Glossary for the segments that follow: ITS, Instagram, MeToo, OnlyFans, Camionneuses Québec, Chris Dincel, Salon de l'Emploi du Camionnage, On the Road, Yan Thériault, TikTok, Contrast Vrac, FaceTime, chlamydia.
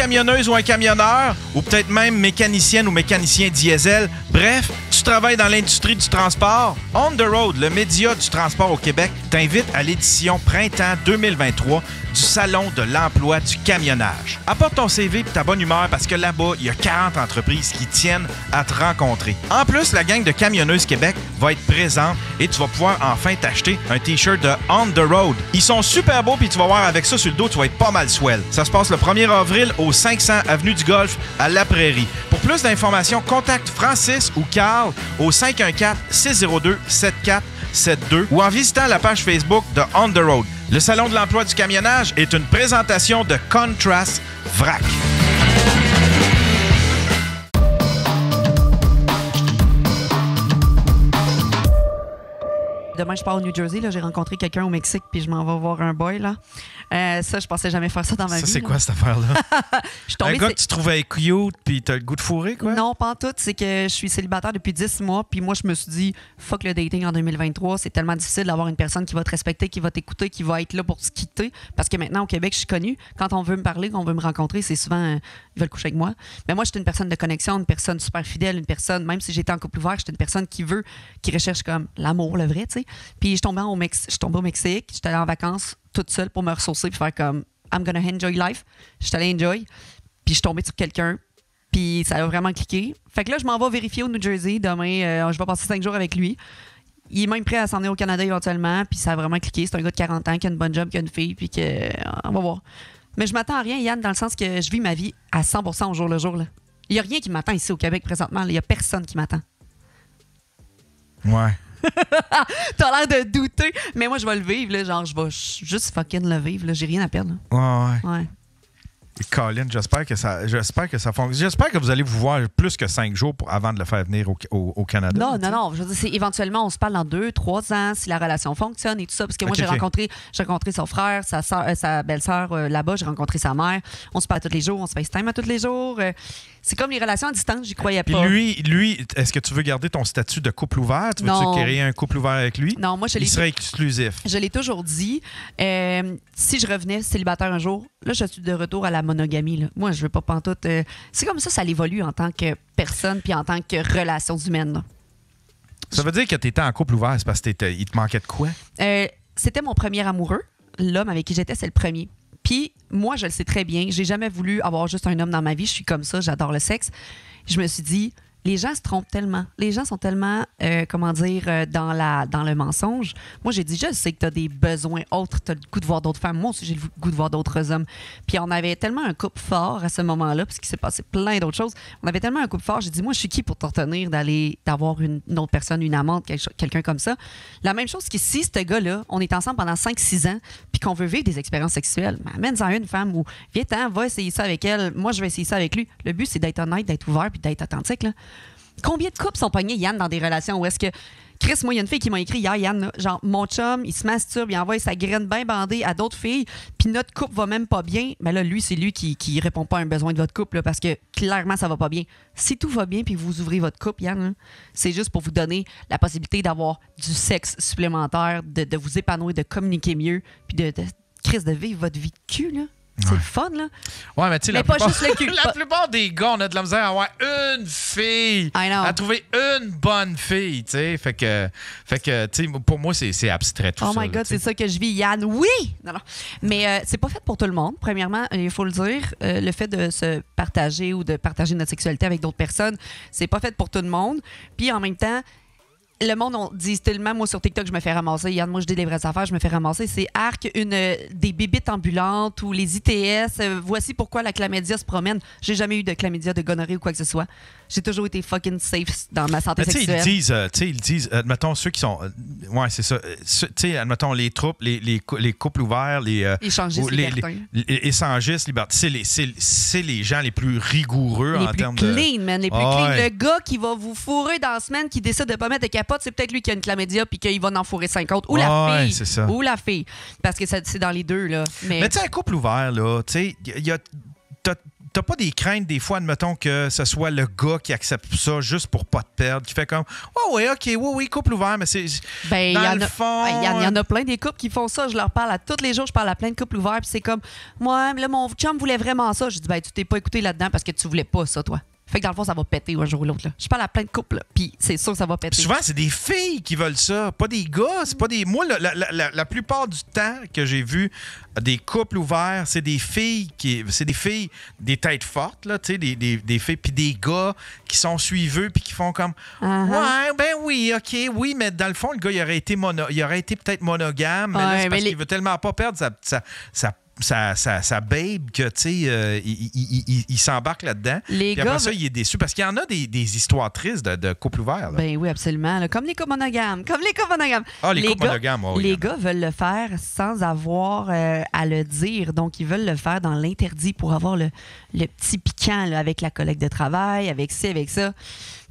camionneuse ou un camionneur, ou peut-être même mécanicienne ou mécanicien diesel, bref, tu travailles dans l'industrie du transport, On the Road, le média du transport au Québec, t'invite à l'édition Printemps 2023 du Salon de l'Emploi du Camionnage. Apporte ton CV et ta bonne humeur parce que là-bas, il y a 40 entreprises qui tiennent à te rencontrer. En plus, la gang de Camionneuses Québec va être présente et tu vas pouvoir enfin t'acheter un T-shirt de On the Road. Ils sont super beaux puis tu vas voir, avec ça sur le dos, tu vas être pas mal swell. Ça se passe le 1er avril au 500 Avenue du Golfe à La Prairie. Pour plus d'informations, contacte Francis ou Carl au 514-602-7472 ou en visitant la page Facebook de On the Road. Le Salon de l'Emploi du Camionnage est une présentation de Contrast Vrac. Demain, je pars au New Jersey. J'ai rencontré quelqu'un au Mexique puis je m'en vais voir un boy. Là. Ça, je pensais jamais faire ça dans ma vie. Ça, c'est quoi cette affaire-là? Un gars que tu trouvais cute puis t'as le goût de fourrer, quoi? Non, pas en tout. C'est que je suis célibataire depuis 10 mois. Puis moi, je me suis dit, fuck le dating en 2023. C'est tellement difficile d'avoir une personne qui va te respecter, qui va t'écouter, qui va être là pour se quitter. Parce que maintenant, au Québec, je suis connue. Quand on veut me parler, qu'on veut me rencontrer, c'est souvent, ils veulent coucher avec moi. Mais moi, je suis une personne de connexion, une personne super fidèle, une personne, même si j'étais en couple ouvert, je suis une personne qui recherche comme l'amour, le vrai, tu sais. Puis je suis tombée au Mexique, j'étais allée en vacances toute seule pour me ressourcer puis faire comme I'm gonna enjoy life. J'étais allée enjoy, puis je suis tombée sur quelqu'un, puis ça a vraiment cliqué. Fait que là, je m'en vais vérifier au New Jersey demain, je vais passer 5 jours avec lui. Il est même prêt à s'en aller au Canada éventuellement, puis ça a vraiment cliqué. C'est un gars de 40 ans qui a une bonne job, qui a une fille, puis on va voir. Mais je m'attends à rien, Yann, dans le sens que je vis ma vie à 100% au jour le jour. Là. Il n'y a rien qui m'attend ici au Québec présentement. Il n'y a personne qui m'attend. Ouais. T'as l'air de douter, mais moi, je vais le vivre. Là, genre, je vais juste fucking le vivre. J'ai rien à perdre. Là. Ouais, ouais. Ouais. Colin, j'espère que ça fonctionne. J'espère que vous allez vous voir plus que 5 jours avant de le faire venir au Canada. Non, non, non. Je veux dire, éventuellement, on se parle dans 2, 3 ans si la relation fonctionne et tout ça. Parce que moi, j'ai rencontré son frère, sa belle-sœur là-bas. J'ai rencontré sa mère. On se parle tous les jours. On se FaceTime à tous les jours. C'est comme les relations à distance. J'y croyais pas. Lui, est-ce que tu veux garder ton statut de couple ouvert? Tu veux-tu créer un couple ouvert avec lui? Non, moi, je l'ai... Il serait exclusif. Je l'ai toujours dit. Si je revenais célibataire un jour, là, je suis de retour à la monogamie. Là. Moi, je veux pas pantoute. C'est comme ça évolue en tant que personne puis en tant que relations humaines. Là. Ça veut dire que tu étais en couple ouvert, c'est parce que il te manquait de quoi? C'était mon premier amoureux. L'homme avec qui j'étais, c'est le premier. Puis moi, je le sais très bien. J'ai jamais voulu avoir juste un homme dans ma vie. Je suis comme ça, j'adore le sexe. Je me suis dit, les gens se trompent tellement. Les gens sont tellement, comment dire, dans le mensonge. Moi, j'ai dit, je sais que t'as des besoins autres, t'as le goût de voir d'autres femmes. Moi aussi, j'ai le goût de voir d'autres hommes. Puis on avait tellement un couple fort à ce moment-là, parce qu'il s'est passé plein d'autres choses. On avait tellement un couple fort, j'ai dit, moi, je suis qui pour t'en tenir d'avoir une autre personne, une amante, quelqu'un comme ça. La même chose qu'ici, ce gars-là, on est ensemble pendant 5-6 ans, puis qu'on veut vivre des expériences sexuelles. Amène-en une femme ou viens-t'en, va essayer ça avec elle. Moi, je vais essayer ça avec lui. Le but, c'est d'être honnête, d'être ouvert, puis d'être authentique, là. Combien de couples sont pognés, Yann, dans des relations où est-ce que... Chris, moi, il y a une fille qui m'a écrit hier, Yann, là, genre, mon chum, il se masturbe, il envoie sa graine bien bandée à d'autres filles, puis notre couple va même pas bien. Mais là, lui, c'est lui qui répond pas à un besoin de votre couple, là, parce que clairement, ça va pas bien. Si tout va bien, puis vous ouvrez votre couple, Yann, hein, c'est juste pour vous donner la possibilité d'avoir du sexe supplémentaire, de vous épanouir, de communiquer mieux, puis Chris, de vivre votre vie de cul, là. C'est le fun, là. Ouais, mais tu sais, la plupart des gars, on a de la misère à avoir une fille, à trouver une bonne fille, tu sais. Fait que tu sais, pour moi, c'est abstrait, tout ça. Oh my God, c'est ça que je vis, Yann. Oui! Non, non. Mais c'est pas fait pour tout le monde. Premièrement, il faut le dire, le fait de se partager ou de partager notre sexualité avec d'autres personnes, c'est pas fait pour tout le monde. Puis en même temps, le monde, on dit tellement, moi, sur TikTok, je me fais ramasser. Yann, moi, je dis des vraies affaires, je me fais ramasser. C'est arc, des bébites ambulantes ou les ITS. Voici pourquoi la chlamydia se promène. J'ai jamais eu de chlamydia, de gonorrhée ou quoi que ce soit. J'ai toujours été fucking safe dans ma santé sexuelle. Ils disent, admettons, ceux qui sont... ouais, c'est ça. Admettons, les troupes, les couples ouverts, les échangistes libertins. C'est les gens les plus rigoureux en termes de... Les plus clean, man. Les plus clean. Le gars qui va vous fourrer dans la semaine, qui décide de pas mettre de cap, c'est peut-être lui qui a une chlamydia puis qu'il va en fourrer 50 ou la fille parce que c'est dans les deux là. Mais tu sais, un couple ouvert là, tu sais, t'as pas des craintes des fois, admettons que ce soit le gars qui accepte ça juste pour pas te perdre, qui fait comme oh oui, ok, oui, couple ouvert, mais c'est ben, dans le fond. Il y en a plein des couples qui font ça. Je leur parle à tous les jours, je parle à plein de couples ouverts, puis c'est comme moi, là, mon chum voulait vraiment ça. Je dis ben tu t'es pas écouté là-dedans parce que tu voulais pas ça, toi. Fait que dans le fond, ça va péter un jour ou l'autre. Je parle à plein de couples, puis c'est sûr que ça va péter. Pis souvent, c'est des filles qui veulent ça, pas des gars. C'est pas des. Moi, la plupart du temps que j'ai vu des couples ouverts, c'est des filles qui. C'est des filles, des têtes fortes, là, tu sais, des filles, puis des gars qui sont suiveux, puis qui font comme. Ouais, ben oui, OK, oui, mais dans le fond, le gars, il aurait été peut-être monogame, mais là, c'est parce qu'il veut tellement pas perdre sa babe que, tu sais, il s'embarque là-dedans. Puis après ça, il est déçu. Parce qu'il y en a des histoires tristes de couples ouverts. Ben oui, absolument. Là. Comme les couples monogames. Ah, les couples monogames, oui. Les gars veulent le faire sans avoir à le dire. Donc, ils veulent le faire dans l'interdit pour avoir le petit piquant là, avec la collègue de travail, avec ci, avec ça.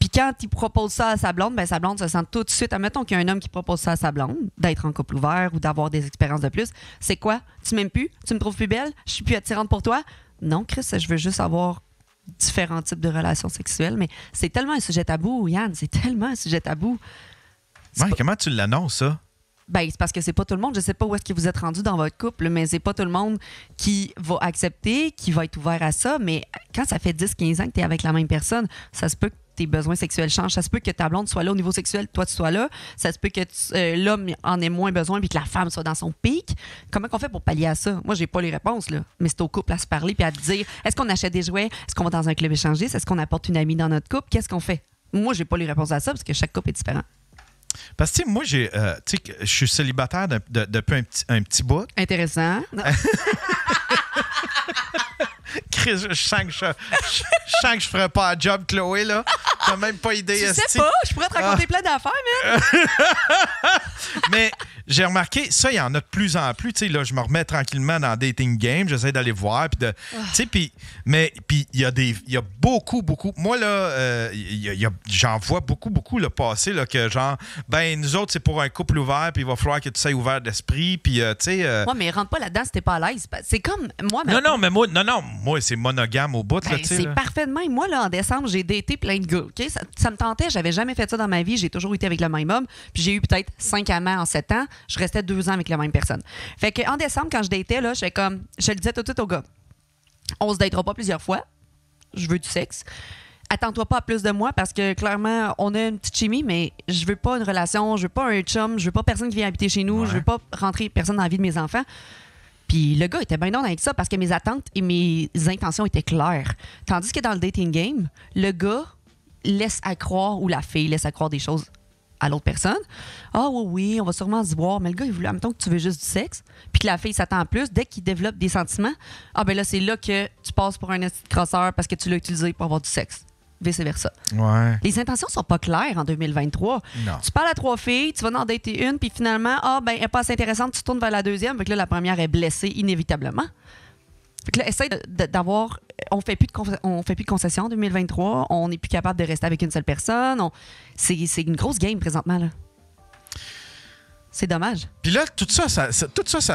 Puis quand il propose ça à sa blonde, ben sa blonde se sent tout de suite... Admettons qu'il y a un homme qui propose ça à sa blonde, d'être en couple ouvert ou d'avoir des expériences de plus. C'est quoi? Tu m'aimes plus? Tu me trouves plus belle? Je suis plus attirante pour toi? Non, Chris, je veux juste avoir différents types de relations sexuelles. Mais c'est tellement un sujet tabou, Yann. C'est tellement un sujet tabou. Ouais, pas... Comment tu l'annonces, ça? Ben, c'est parce que c'est pas tout le monde. Je sais pas où est-ce que vous êtes rendu dans votre couple, mais c'est pas tout le monde qui va accepter, qui va être ouvert à ça. Mais quand ça fait 10-15 ans que tu es avec la même personne, ça se peut que tes besoins sexuels changent. Ça se peut que ta blonde soit là au niveau sexuel, toi, tu sois là. Ça se peut que l'homme en ait moins besoin puis que la femme soit dans son pic. Comment qu'on fait pour pallier à ça? Moi, j'ai pas les réponses, là. Mais c'est au couple à se parler puis à te dire, est-ce qu'on achète des jouets? Est-ce qu'on va dans un club échangiste? Est-ce qu'on apporte une amie dans notre couple? Qu'est-ce qu'on fait? Moi, j'ai pas les réponses à ça parce que chaque couple est différent. Parce que, tu sais, moi, je suis célibataire depuis un petit bout. Intéressant. Je sens que je ferais pas un job, Chloé, là. T'as même pas idée. Je sais pas, je pourrais te raconter plein d'affaires, man. Mais j'ai remarqué, ça, il y en a de plus en plus. Tu sais, là, je me remets tranquillement dans le dating game. J'essaie d'aller voir. Puis il y a beaucoup. Moi, là, j'en vois beaucoup le passé, là, que genre, ben, nous autres, c'est pour un couple ouvert, puis il va falloir que tu sois ouvert d'esprit. Puis, tu sais. Ouais, mais rentre pas là-dedans si t'es pas à l'aise. C'est comme moi, mais. Moi, c'est monogame au bout. Ben, c'est parfait de même. Moi, là, en décembre, j'ai daté plein de gars. Okay? Ça me tentait. J'avais jamais fait ça dans ma vie. J'ai toujours été avec le même homme. Puis j'ai eu peut-être 5 amants en 7 ans. Je restais 2 ans avec la même personne. Fait qu'en décembre, quand je datais, là, je le disais tout de suite au gars. On se datera pas plusieurs fois. Je veux du sexe. Attends-toi pas à plus de moi parce que clairement, on a une petite chimie, mais je veux pas une relation. Je veux pas un chum. Je veux pas personne qui vient habiter chez nous. Ouais. Je veux pas rentrer personne dans la vie de mes enfants. Puis le gars était bien non avec ça parce que mes attentes et mes intentions étaient claires. Tandis que dans le dating game, le gars laisse à croire, ou la fille laisse à croire des choses à l'autre personne. « Ah oui, on va sûrement se voir. » Mais le gars, il voulait, admettons que tu veux juste du sexe, puis que la fille s'attend à plus. Dès qu'il développe des sentiments, « Ah ben là, c'est là que tu passes pour un esti de crosseur parce que tu l'as utilisé pour avoir du sexe. » Vice-versa. Ouais. Les intentions sont pas claires en 2023. Non. Tu parles à 3 filles, tu vas en dater une, puis finalement, elle n'est pas assez intéressante, tu tournes vers la deuxième, fait que là, la première est blessée inévitablement. Fait que là, essaye d'avoir... On fait plus de concessions en 2023, on n'est plus capable de rester avec une seule personne. C'est une grosse game présentement, là. C'est dommage. Puis là, tout ça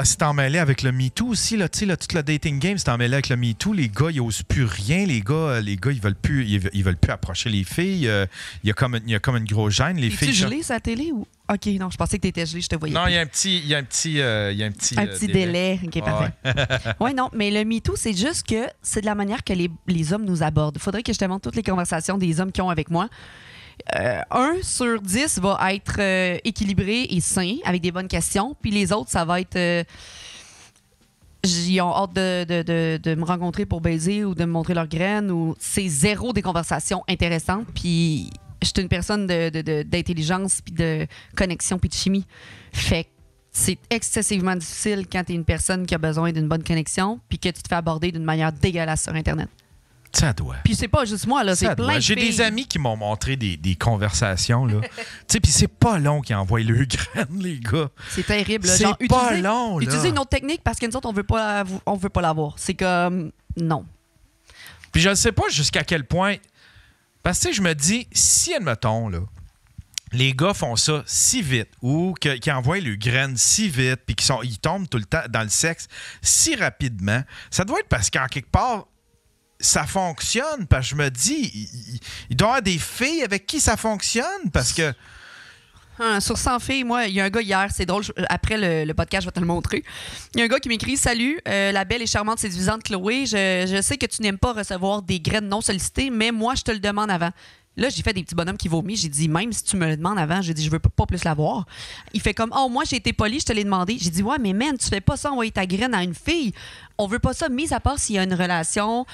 s'est emmêlé avec le MeToo aussi. Là, tu sais, toute la dating game s'est emmêlée avec le MeToo. Les gars, ils n'osent plus rien. Les gars, ils veulent plus approcher les filles. Il y a comme une grosse gêne. Les filles. Tu gelé sur la télé ou... OK, non, je pensais que tu étais gelé, je te voyais. Non, il y a un petit délai. OK, parfait. Oui, non, mais le MeToo, c'est juste que c'est de la manière que les hommes nous abordent. Il faudrait que je te montre toutes les conversations des hommes qui ont avec moi. 1 sur 10 va être équilibré et sain, avec des bonnes questions. Puis les autres, ça va être... ils ont hâte de me rencontrer pour baiser ou de me montrer leurs graines. Ou... C'est zéro des conversations intéressantes. Puis je suis une personne d'intelligence, puis de connexion, puis de chimie. Fait que c'est excessivement difficile quand t'es une personne qui a besoin d'une bonne connexion puis que tu te fais aborder d'une manière dégueulasse sur Internet. Ça doit. Puis c'est pas juste moi, là, c'est plein de filles. J'ai des amis qui m'ont montré des conversations, là. Tu sais, puis c'est pas long qu'ils envoient le graine, les gars. C'est terrible, là. C'est pas long, là. Utiliser une autre technique parce que nous autres, on veut pas l'avoir. C'est comme... Non. Puis je ne sais pas jusqu'à quel point... Parce que, je me dis, si, admettons, là, les gars font ça si vite ou qu'ils envoient le graine si vite puis qu'ils tombent tout le temps dans le sexe si rapidement, ça doit être parce qu'en quelque part... ça fonctionne, parce que je me dis, il doit y avoir des filles avec qui ça fonctionne, parce que... sur 100 filles, moi, il y a un gars hier, c'est drôle, après le podcast, je vais te le montrer. Il y a un gars qui m'écrit « Salut, la belle et charmante séduisante Chloé, je sais que tu n'aimes pas recevoir des graines non sollicitées, mais moi, je te le demande avant. » Là, j'ai fait des petits bonhommes qui vomissent. J'ai dit, même si tu me le demandes avant, j'ai dit, je veux pas plus l'avoir. Il fait comme, oh, moi, j'ai été poli, je te l'ai demandé. J'ai dit, ouais, mais man, tu fais pas ça envoyer ta graine à une fille. On veut pas ça, mis à part s'il y a une relation,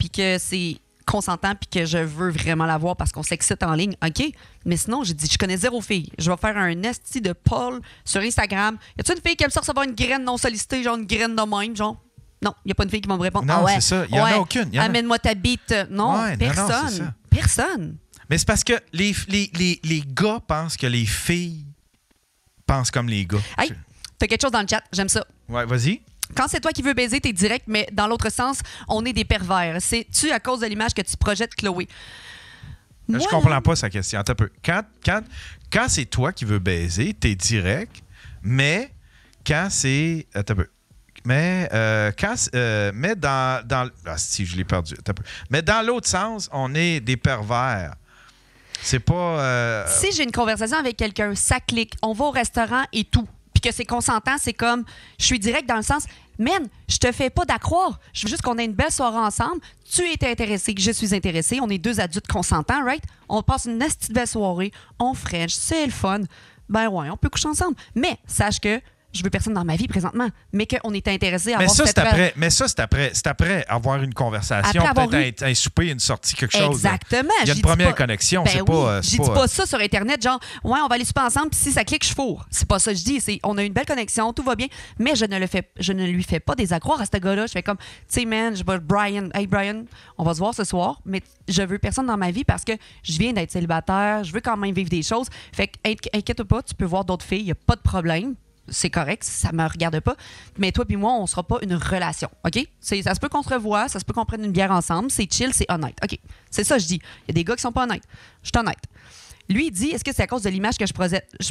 puis que c'est consentant, puis que je veux vraiment l'avoir parce qu'on s'excite en ligne. OK? Mais sinon, j'ai dit, je connais zéro fille. Je vais faire un esti de poll sur Instagram. Y a-tu une fille qui aime ça recevoir une graine non sollicitée, genre une graine de même, genre? Non, il n'y a pas une fille qui va me répondre. Non, ah ouais, c'est ça. Il n'y en a aucune. Amène-moi ta bite. Non, ouais, personne. Non, personne. Mais c'est parce que les gars pensent que les filles pensent comme les gars. Hey, t'as quelque chose dans le chat. J'aime ça. Ouais, vas-y. Quand c'est toi qui veux baiser, t'es direct, mais dans l'autre sens, on est des pervers. C'est-tu à cause de l'image que tu projettes, Chloé? Moi, je comprends pas sa question. Attends un peu. Quand c'est toi qui veux baiser, t'es direct, mais quand c'est... Attends un peu. Mais dans ah, si je l'ai perdu. Mais dans l'autre sens, on est des pervers. C'est pas si j'ai une conversation avec quelqu'un, ça clique, on va au restaurant et tout, puis que c'est consentant, c'est comme je suis direct dans le sens man, je te fais pas d'accroire. Je veux juste qu'on ait une belle soirée ensemble. Tu es intéressé, je suis intéressée. On est deux adultes consentants, right? On passe une petite belle soirée, on french, c'est le fun. Ben ouais, on peut coucher ensemble. Mais sache que je veux personne dans ma vie présentement, mais qu'on était intéressé à avoir cette... Mais ça, c'est après, avoir une conversation, peut-être un souper, une sortie, quelque chose. Exactement. Il y a une première connexion, c'est pas... Je dis pas ça sur Internet, genre, ouais, on va aller souper ensemble, puis si ça clique, je fourre. C'est pas ça que je dis, c'est on a une belle connexion, tout va bien, mais je ne lui fais pas des accroires à ce gars-là. Je fais comme, tu sais, man, je vais Brian, hey Brian, on va se voir ce soir, mais je veux personne dans ma vie parce que je viens d'être célibataire, je veux quand même vivre des choses. Fait que, inquiète pas, tu peux voir d'autres filles, il n'y a pas de problème. C'est correct, ça me regarde pas. Mais toi puis moi, on sera pas une relation, OK? Ça se peut qu'on se revoie, ça se peut qu'on prenne une bière ensemble, c'est chill, c'est honnête, OK? C'est ça que je dis. Il y a des gars qui sont pas honnêtes. Je suis honnête. Lui, il dit, est-ce que c'est à cause de l'image que je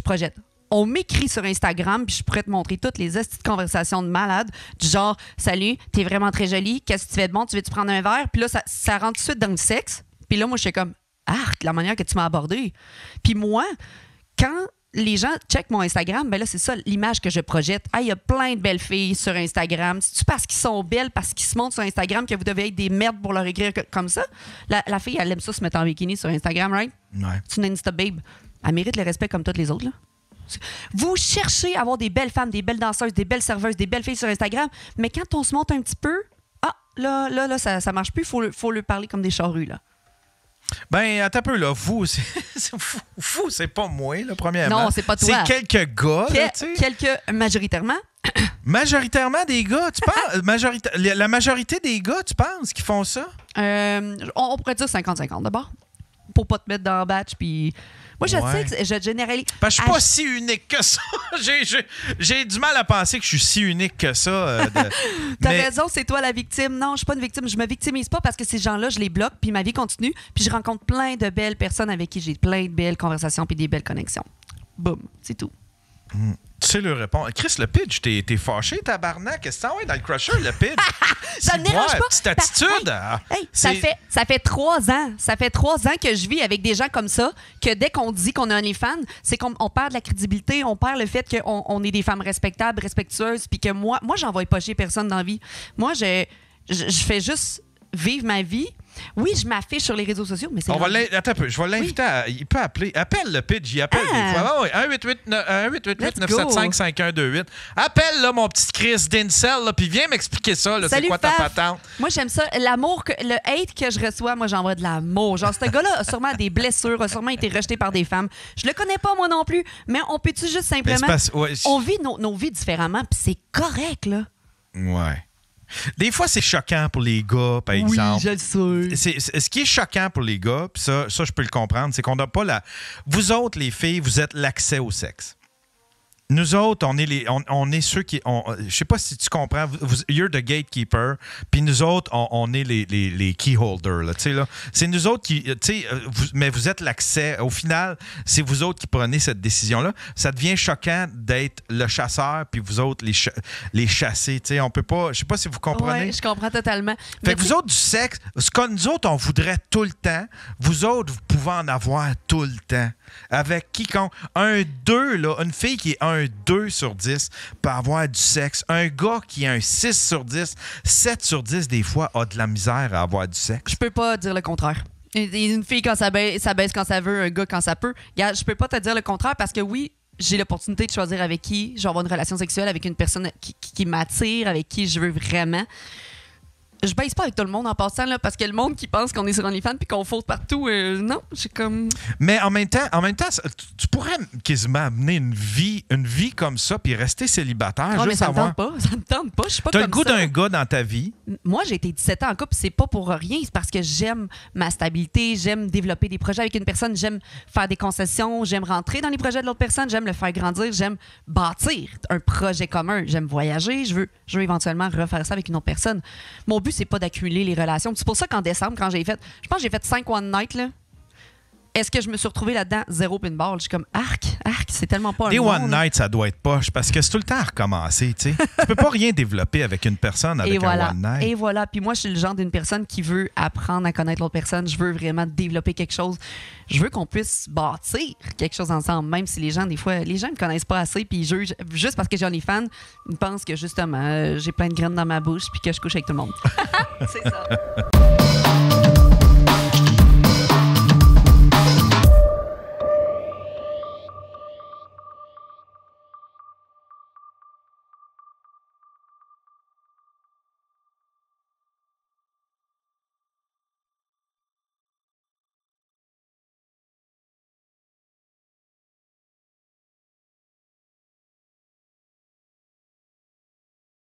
projette? On m'écrit sur Instagram, puis je pourrais te montrer toutes les hosties de conversations de malades, du genre, salut, t'es vraiment très jolie, qu'est-ce que tu fais de bon, tu veux-tu prendre un verre? Puis là, ça rentre tout de suite dans le sexe. Puis là, moi, je suis comme, arc, la manière que tu m'as abordé. Puis moi, quand... les gens checkent mon Instagram, ben là, c'est ça l'image que je projette. Ah, il y a plein de belles filles sur Instagram. C'est-tu parce qu'ils sont belles, parce qu'ils se montrent sur Instagram que vous devez être des merdes pour leur écrire comme ça? La fille, elle aime ça se mettre en bikini sur Instagram, right? Ouais. C'est une Insta babe. Elle mérite le respect comme toutes les autres, là. Vous cherchez à avoir des belles femmes, des belles danseuses, des belles serveuses, des belles filles sur Instagram, mais quand on se monte un petit peu, ah, là, ça marche plus. Faut le parler comme des charrues, là. Ben, attends un peu, là. Vous, c'est pas moi, là, premièrement. Non, c'est pas toi. C'est quelques gars, là, tu sais. Majoritairement. Majoritairement des gars, tu penses? La majorité des gars, tu penses, qui font ça? On pourrait dire 50-50, d'abord. Pour pas te mettre dans le batch, puis... Moi, je sais que je généralise. Parce que je suis pas si unique que ça. J'ai du mal à penser que je suis si unique que ça. T'as raison, c'est toi la victime. Non, je suis pas une victime. Je me victimise pas parce que ces gens-là, je les bloque, puis ma vie continue, puis je rencontre plein de belles personnes avec qui j'ai plein de belles conversations puis des belles connexions. Boum, c'est tout. Mmh. Tu sais le répondre. Chris, le pitch, t'es fâché, tabarnak. Qu'est-ce que ça, ouais, dans le crusher, le pitch? Ça me dérange pas. Petite attitude. Ça fait 3 ans. Ça fait 3 ans que je vis avec des gens comme ça, que dès qu'on dit qu'on est OnlyFans, c'est qu'on perd de la crédibilité, on perd le fait qu'on est des femmes respectables, respectueuses, puis que moi j'envoie pas chez personne dans la vie. Moi, je fais juste vivre ma vie. Oui, je m'affiche sur les réseaux sociaux, mais c'est... Attends un peu, je vais l'inviter à... Il peut appeler. Appelle le pitch, il appelle des fois. Oh, oui, 1-888-975-5128. Appelle, là, mon petit Chris Dincel, là, puis viens m'expliquer ça, c'est quoi ta patente. Moi, j'aime ça. L'amour, le hate que je reçois, moi, j'envoie de l'amour. Genre, ce gars-là a sûrement des blessures, a sûrement été rejeté par des femmes. Je le connais pas, moi non plus, mais on peut-tu juste simplement... On vit nos vies différemment, puis c'est correct, là. Ouais. Des fois, c'est choquant pour les gars, par exemple. Oui, je le sais. Ce qui est choquant pour les gars, puis ça, je peux le comprendre, c'est qu'on n'a pas la... Vous autres, les filles, vous êtes l'accès au sexe. Nous autres, on est ceux qui... je sais pas si tu comprends. You're the gatekeeper. Puis nous autres, on est les keyholders. Là. C'est nous autres qui... mais vous êtes l'accès. Au final, c'est vous autres qui prenez cette décision-là. Ça devient choquant d'être le chasseur puis vous autres les chassés. On peut pas... Je sais pas si vous comprenez. Oui, je comprends totalement. Fait que vous autres, du sexe, ce que nous autres, on voudrait tout le temps, vous autres, vous pouvez en avoir tout le temps. Avec quiconque. Un 2, là, une fille qui est un 2 sur 10 peut avoir du sexe. Un gars qui est un 6 sur 10, 7 sur 10 des fois a de la misère à avoir du sexe. Je peux pas dire le contraire. Une fille, quand ça baisse quand ça veut, un gars quand ça peut. Regarde, je peux pas te dire le contraire parce que oui, j'ai l'opportunité de choisir avec qui je vais avoir une relation sexuelle, avec une personne qui m'attire, avec qui je veux vraiment. Je baisse pas avec tout le monde en passant, là, parce que le monde qui pense qu'on est sur OnlyFans puis qu'on faute partout, non, j'ai comme... Mais en même temps tu pourrais quasiment amener une vie comme ça puis rester célibataire. Oh, juste mais ça avoir... me tente pas, ça me tente pas, je suis pas comme ça. T'as le goût d'un gars dans ta vie? Moi, j'ai été 17 ans en couple, c'est pas pour rien, c'est parce que j'aime ma stabilité, j'aime développer des projets avec une personne, j'aime faire des concessions, j'aime rentrer dans les projets de l'autre personne, j'aime le faire grandir, j'aime bâtir un projet commun, j'aime voyager, je veux éventuellement refaire ça avec une autre personne. Mon but, c'est pas d'accumuler les relations. C'est pour ça qu'en décembre, quand j'ai fait... Je pense que j'ai fait 5 one night, là. Est-ce que je me suis retrouvée là-dedans? Zéro pinball. Je suis comme, arc, c'est tellement pas... Des one night, ça doit être poche, parce que c'est tout le temps à recommencer, tu sais. Tu peux pas rien développer avec une personne avec un one night. Et voilà. Puis moi, je suis le genre d'une personne qui veut apprendre à connaître l'autre personne. Je veux vraiment développer quelque chose. Je veux qu'on puisse bâtir quelque chose ensemble, même si les gens, des fois, les gens me connaissent pas assez, puis ils jugent, juste parce que j'ai OnlyFans, ils pensent que, justement, j'ai plein de graines dans ma bouche, puis que je couche avec tout le monde. C'est ça.